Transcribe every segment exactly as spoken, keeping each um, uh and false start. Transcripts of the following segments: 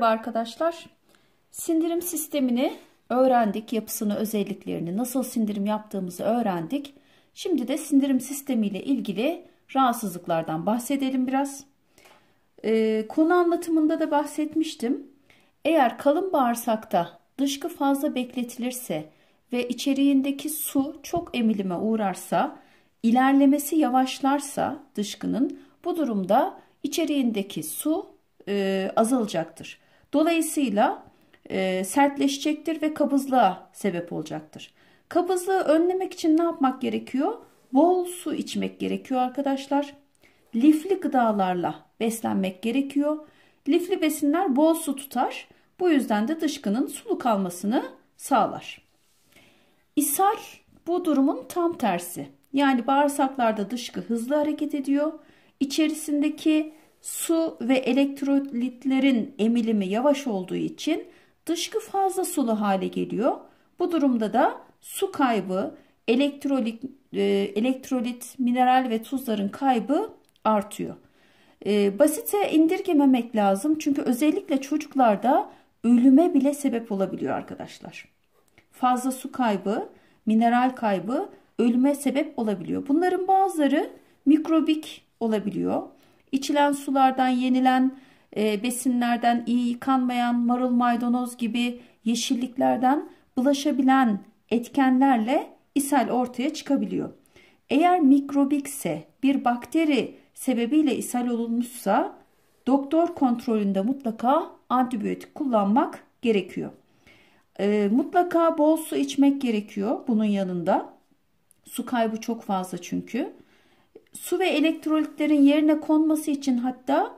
Merhaba arkadaşlar. Sindirim sistemini öğrendik, yapısını, özelliklerini, nasıl sindirim yaptığımızı öğrendik. Şimdi de sindirim sistemi ile ilgili rahatsızlıklardan bahsedelim biraz. Ee, konu anlatımında da bahsetmiştim. Eğer kalın bağırsakta dışkı fazla bekletilirse ve içeriğindeki su çok emilime uğrarsa, ilerlemesi yavaşlarsa dışkının, bu durumda içeriğindeki su E, azalacaktır. Dolayısıyla e, sertleşecektir ve kabızlığa sebep olacaktır. Kabızlığı önlemek için ne yapmak gerekiyor? Bol su içmek gerekiyor arkadaşlar. Lifli gıdalarla beslenmek gerekiyor. Lifli besinler bol su tutar. Bu yüzden de dışkının sulu kalmasını sağlar. İshal bu durumun tam tersi. Yani bağırsaklarda dışkı hızlı hareket ediyor. İçerisindeki su ve elektrolitlerin emilimi yavaş olduğu için dışkı fazla sulu hale geliyor. Bu durumda da su kaybı, elektrolit, elektrolit, mineral ve tuzların kaybı artıyor. Basite indirgememek lazım çünkü özellikle çocuklarda ölüme bile sebep olabiliyor arkadaşlar. Fazla su kaybı, mineral kaybı ölüme sebep olabiliyor. Bunların bazıları mikrobik olabiliyor. İçilen sulardan, yenilen e, besinlerden, iyi yıkanmayan marul, maydanoz gibi yeşilliklerden bulaşabilen etkenlerle ishal ortaya çıkabiliyor. Eğer mikrobikse, bir bakteri sebebiyle ishal olunmuşsa doktor kontrolünde mutlaka antibiyotik kullanmak gerekiyor. E, mutlaka bol su içmek gerekiyor bunun yanında. Su kaybı çok fazla çünkü. Su ve elektrolitlerin yerine konması için hatta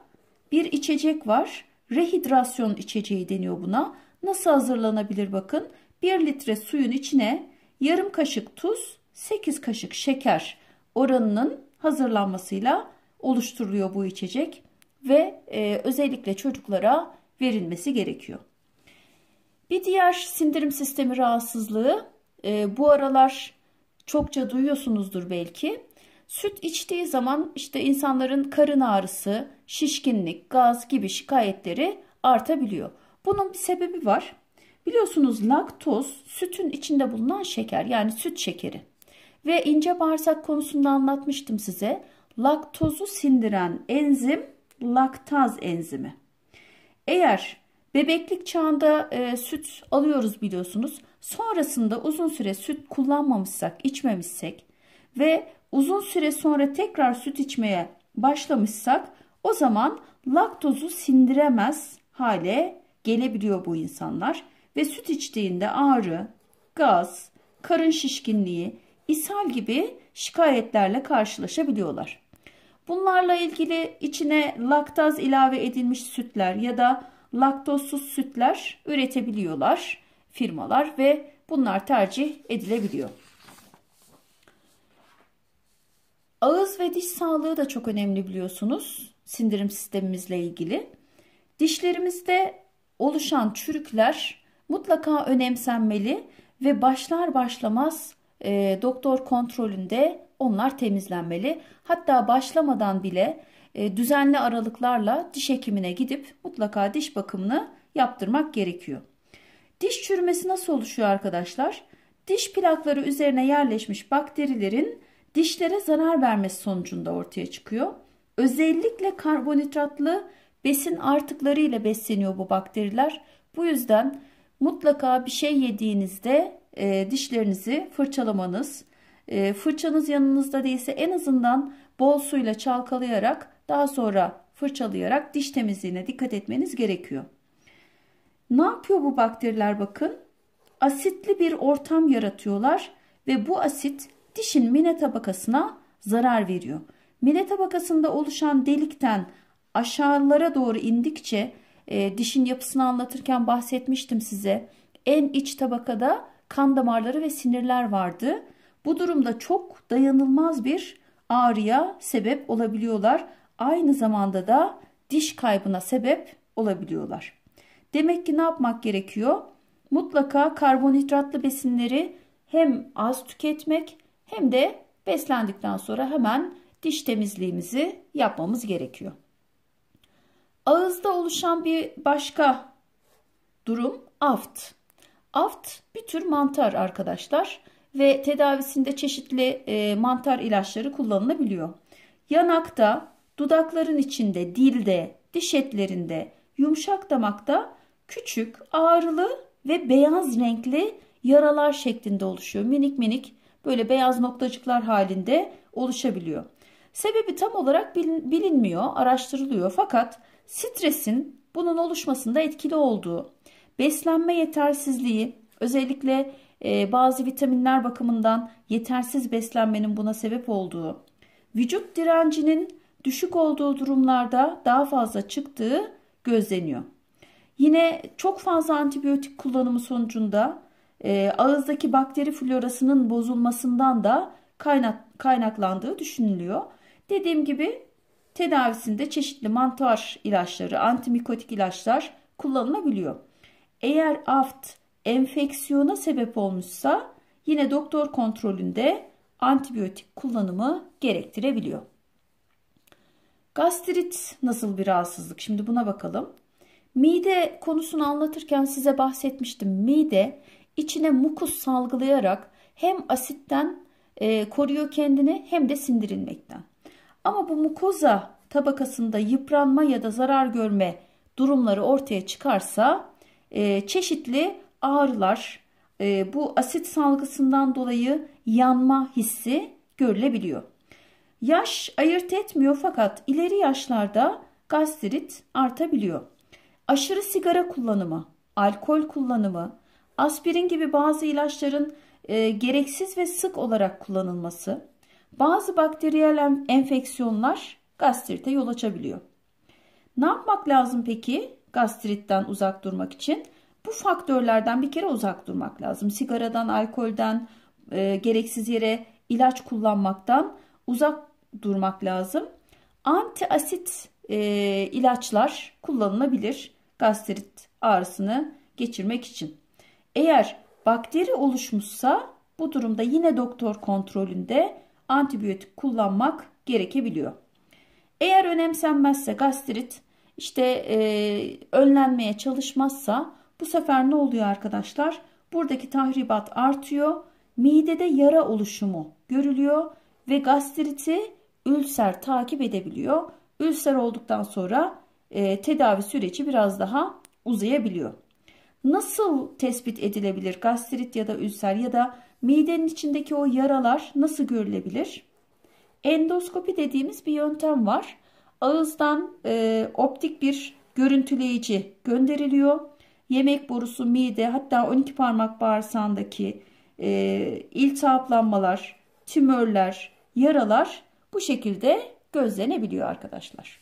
bir içecek var. Rehidrasyon içeceği deniyor buna. Nasıl hazırlanabilir bakın. bir litre suyun içine yarım kaşık tuz, sekiz kaşık şeker oranının hazırlanmasıyla oluşturuluyor bu içecek. Ve e, özellikle çocuklara verilmesi gerekiyor. Bir diğer sindirim sistemi rahatsızlığı e, bu aralar çokça duyuyorsunuzdur belki. Süt içtiği zaman işte insanların karın ağrısı, şişkinlik, gaz gibi şikayetleri artabiliyor. Bunun bir sebebi var. Biliyorsunuz laktoz sütün içinde bulunan şeker, yani süt şekeri. Ve ince bağırsak konusunda anlatmıştım size. Laktozu sindiren enzim laktaz enzimi. Eğer bebeklik çağında e, süt alıyoruz biliyorsunuz. Sonrasında uzun süre süt kullanmamışsak, içmemişsek ve uzun süre sonra tekrar süt içmeye başlamışsak o zaman laktozu sindiremez hale gelebiliyor bu insanlar. Ve süt içtiğinde ağrı, gaz, karın şişkinliği, ishal gibi şikayetlerle karşılaşabiliyorlar. Bunlarla ilgili içine laktaz ilave edilmiş sütler ya da laktozsuz sütler üretebiliyorlar firmalar ve bunlar tercih edilebiliyor. Ağız ve diş sağlığı da çok önemli biliyorsunuz sindirim sistemimizle ilgili. Dişlerimizde oluşan çürükler mutlaka önemsenmeli ve başlar başlamaz e, doktor kontrolünde onlar temizlenmeli. Hatta başlamadan bile e, düzenli aralıklarla diş hekimine gidip mutlaka diş bakımını yaptırmak gerekiyor. Diş çürümesi nasıl oluşuyor arkadaşlar? Diş plakları üzerine yerleşmiş bakterilerin dişlere zarar vermesi sonucunda ortaya çıkıyor. Özellikle karbonhidratlı besin artıkları ile besleniyor bu bakteriler. Bu yüzden mutlaka bir şey yediğinizde e, dişlerinizi fırçalamanız, e, fırçanız yanınızda değilse en azından bol suyla çalkalayarak daha sonra fırçalayarak diş temizliğine dikkat etmeniz gerekiyor. Ne yapıyor bu bakteriler bakın? Asitli bir ortam yaratıyorlar ve bu asit dişin mine tabakasına zarar veriyor. Mine tabakasında oluşan delikten aşağılara doğru indikçe e, dişin yapısını anlatırken bahsetmiştim size. En iç tabakada kan damarları ve sinirler vardı. Bu durumda çok dayanılmaz bir ağrıya sebep olabiliyorlar. Aynı zamanda da diş kaybına sebep olabiliyorlar. Demek ki ne yapmak gerekiyor? Mutlaka karbonhidratlı besinleri hem az tüketmek hem de beslendikten sonra hemen diş temizliğimizi yapmamız gerekiyor. Ağızda oluşan bir başka durum aft. Aft bir tür mantar arkadaşlar ve tedavisinde çeşitli e, mantar ilaçları kullanılabiliyor. Yanakta, dudakların içinde, dilde, diş etlerinde, yumuşak damakta küçük, ağrılı ve beyaz renkli yaralar şeklinde oluşuyor. Minik minik böyle beyaz noktacıklar halinde oluşabiliyor. Sebebi tam olarak bilinmiyor, araştırılıyor. Fakat stresin bunun oluşmasında etkili olduğu, beslenme yetersizliği, özellikle e, bazı vitaminler bakımından yetersiz beslenmenin buna sebep olduğu, vücut direncinin düşük olduğu durumlarda daha fazla çıktığı gözleniyor. Yine çok fazla antibiyotik kullanımı sonucunda e, ağızdaki bakteri florasının bozulmasından da kaynak, kaynaklandığı düşünülüyor. Dediğim gibi tedavisinde çeşitli mantar ilaçları, antimikotik ilaçlar kullanılabiliyor. Eğer aft enfeksiyona sebep olmuşsa yine doktor kontrolünde antibiyotik kullanımı gerektirebiliyor. Gastrit nasıl bir rahatsızlık? Şimdi buna bakalım. Mide konusunu anlatırken size bahsetmiştim. Mide içine mukus salgılayarak hem asitten e, koruyor kendini hem de sindirilmekten. Ama bu mukoza tabakasında yıpranma ya da zarar görme durumları ortaya çıkarsa e, çeşitli ağrılar, e, bu asit salgısından dolayı yanma hissi görülebiliyor. Yaş ayırt etmiyor fakat ileri yaşlarda gastrit artabiliyor. Aşırı sigara kullanımı, alkol kullanımı, aspirin gibi bazı ilaçların e, gereksiz ve sık olarak kullanılması, bazı bakteriyel enfeksiyonlar gastrite yol açabiliyor. Ne yapmak lazım peki gastritten uzak durmak için? Bu faktörlerden bir kere uzak durmak lazım. Sigaradan, alkolden, e, gereksiz yere ilaç kullanmaktan uzak durmak lazım. Antiasit e, ilaçlar kullanılabilir gastrit ağrısını geçirmek için. Eğer bakteri oluşmuşsa bu durumda yine doktor kontrolünde antibiyotik kullanmak gerekebiliyor. Eğer önemsenmezse gastrit, işte e, önlenmeye çalışmazsa bu sefer ne oluyor arkadaşlar? Buradaki tahribat artıyor. Midede yara oluşumu görülüyor ve gastriti ülser takip edebiliyor. Ülser olduktan sonra e, tedavi süreci biraz daha uzayabiliyor. Nasıl tespit edilebilir gastrit ya da ülser ya da midenin içindeki o yaralar nasıl görülebilir? Endoskopi dediğimiz bir yöntem var. Ağızdan e, optik bir görüntüleyici gönderiliyor. Yemek borusu, mide, hatta on iki parmak bağırsağındaki e, iltihaplanmalar, tümörler, yaralar bu şekilde gözlenebiliyor arkadaşlar.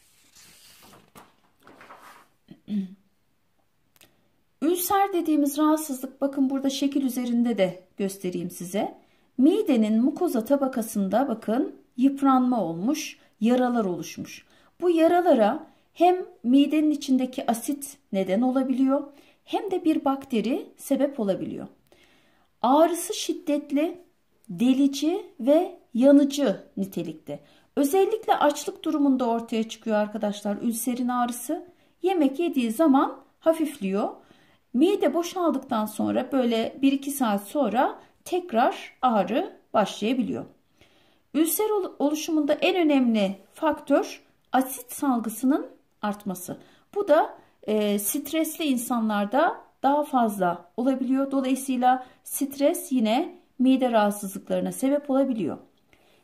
Ülser dediğimiz rahatsızlık, bakın burada şekil üzerinde de göstereyim size. Midenin mukoza tabakasında bakın yıpranma olmuş, yaralar oluşmuş. Bu yaralara hem midenin içindeki asit neden olabiliyor hem de bir bakteri sebep olabiliyor. Ağrısı şiddetli, delici ve yanıcı nitelikte. Özellikle açlık durumunda ortaya çıkıyor arkadaşlar ülserin ağrısı. Yemek yediği zaman hafifliyor. Mide boşaldıktan sonra böyle bir iki saat sonra tekrar ağrı başlayabiliyor. Ülser oluşumunda en önemli faktör asit salgısının artması. Bu da e, stresli insanlarda daha fazla olabiliyor. Dolayısıyla stres yine mide rahatsızlıklarına sebep olabiliyor.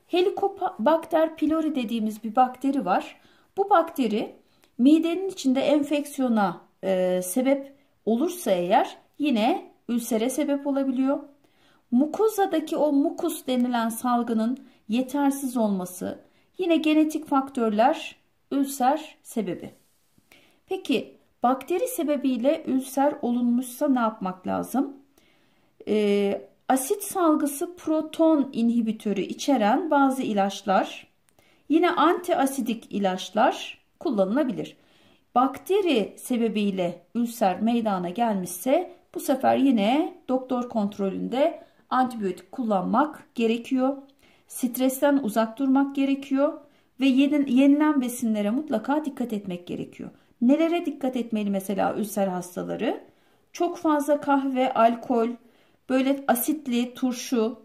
Helicobacter pylori dediğimiz bir bakteri var. Bu bakteri midenin içinde enfeksiyona e, sebep olursa eğer yine ülsere sebep olabiliyor. Mukozadaki o mukus denilen salgının yetersiz olması, yine genetik faktörler ülser sebebi. Peki bakteri sebebiyle ülser olunmuşsa ne yapmak lazım? E, asit salgısı proton inhibitörü içeren bazı ilaçlar, yine antiasidik ilaçlar kullanılabilir. Bakteri sebebiyle ülser meydana gelmişse bu sefer yine doktor kontrolünde antibiyotik kullanmak gerekiyor. Stresten uzak durmak gerekiyor ve yenilen besinlere mutlaka dikkat etmek gerekiyor. Nelere dikkat etmeli mesela ülser hastaları? Çok fazla kahve, alkol, böyle asitli, turşu,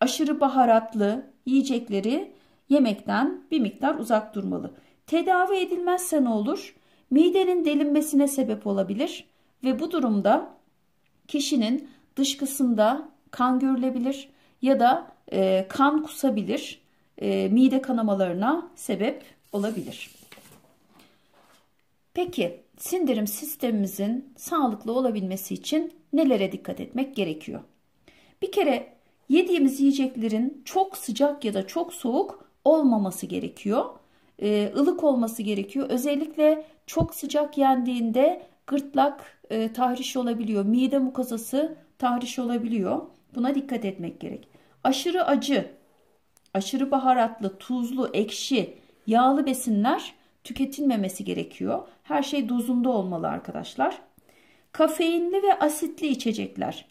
aşırı baharatlı yiyecekleri yemekten bir miktar uzak durmalı. Tedavi edilmezse ne olur? Midenin delinmesine sebep olabilir ve bu durumda kişinin dışkısında kan görülebilir ya da e, kan kusabilir, e, mide kanamalarına sebep olabilir. Peki sindirim sistemimizin sağlıklı olabilmesi için nelere dikkat etmek gerekiyor? Bir kere yediğimiz yiyeceklerin çok sıcak ya da çok soğuk olmaması gerekiyor. Ee, ılık olması gerekiyor. Özellikle çok sıcak yendiğinde gırtlak e, tahriş olabiliyor. Mide mukazası tahriş olabiliyor. Buna dikkat etmek gerek. Aşırı acı, aşırı baharatlı, tuzlu, ekşi, yağlı besinler tüketilmemesi gerekiyor. Her şey dozunda olmalı arkadaşlar. Kafeinli ve asitli içecekler.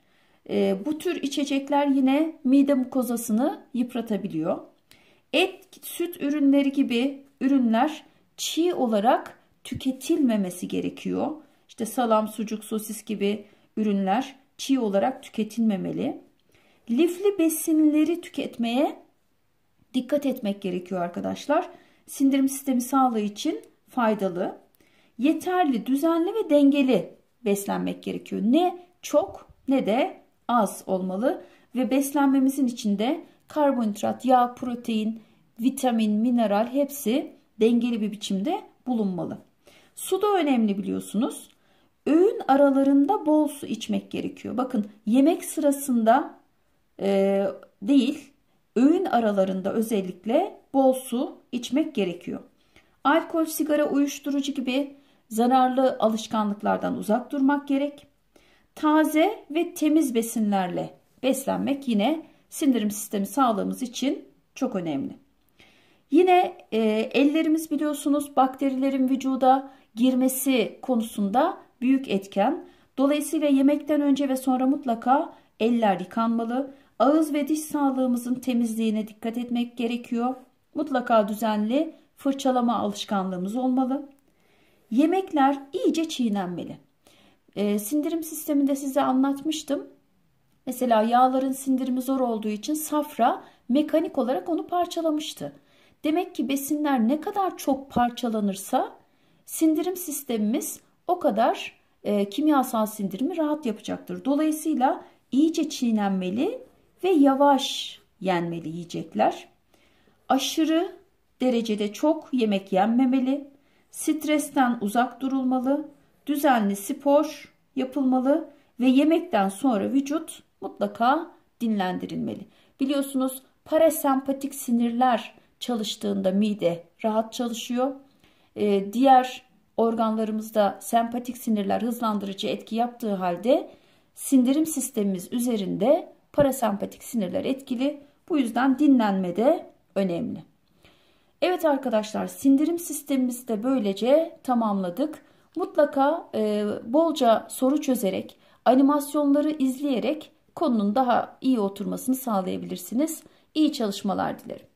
E, bu tür içecekler yine mide mukozasını yıpratabiliyor. Et, süt ürünleri gibi ürünler çiğ olarak tüketilmemesi gerekiyor. İşte salam, sucuk, sosis gibi ürünler çiğ olarak tüketilmemeli. Lifli besinleri tüketmeye dikkat etmek gerekiyor arkadaşlar. Sindirim sistemi sağlığı için faydalı. Yeterli, düzenli ve dengeli beslenmek gerekiyor. Ne çok ne de az olmalı ve beslenmemizin içinde karbonhidrat, yağ, protein, vitamin, mineral hepsi dengeli bir biçimde bulunmalı. Su da önemli biliyorsunuz. Öğün aralarında bol su içmek gerekiyor. Bakın yemek sırasında e, değil, öğün aralarında özellikle bol su içmek gerekiyor. Alkol, sigara, uyuşturucu gibi zararlı alışkanlıklardan uzak durmak gerek. Taze ve temiz besinlerle beslenmek yine sindirim sistemi sağlığımız için çok önemli. Yine e, ellerimiz biliyorsunuz bakterilerin vücuda girmesi konusunda büyük etken. Dolayısıyla yemekten önce ve sonra mutlaka eller yıkanmalı. Ağız ve diş sağlığımızın temizliğine dikkat etmek gerekiyor. Mutlaka düzenli fırçalama alışkanlığımız olmalı. Yemekler iyice çiğnenmeli. E, sindirim sisteminde size anlatmıştım. Mesela yağların sindirimi zor olduğu için safra mekanik olarak onu parçalamıştı. Demek ki besinler ne kadar çok parçalanırsa sindirim sistemimiz o kadar e, kimyasal sindirimi rahat yapacaktır. Dolayısıyla iyice çiğnenmeli ve yavaş yenmeli yiyecekler. Aşırı derecede çok yemek yenmemeli. Stresten uzak durulmalı. Düzenli spor yapılmalı ve yemekten sonra vücut mutlaka dinlendirilmeli. Biliyorsunuz parasempatik sinirler çalıştığında mide rahat çalışıyor. Ee, diğer organlarımızda sempatik sinirler hızlandırıcı etki yaptığı halde sindirim sistemimiz üzerinde parasempatik sinirler etkili. Bu yüzden dinlenme de önemli. Evet arkadaşlar, sindirim sistemimizi de böylece tamamladık. Mutlaka e, bolca soru çözerek, animasyonları izleyerek konunun daha iyi oturmasını sağlayabilirsiniz. İyi çalışmalar dilerim.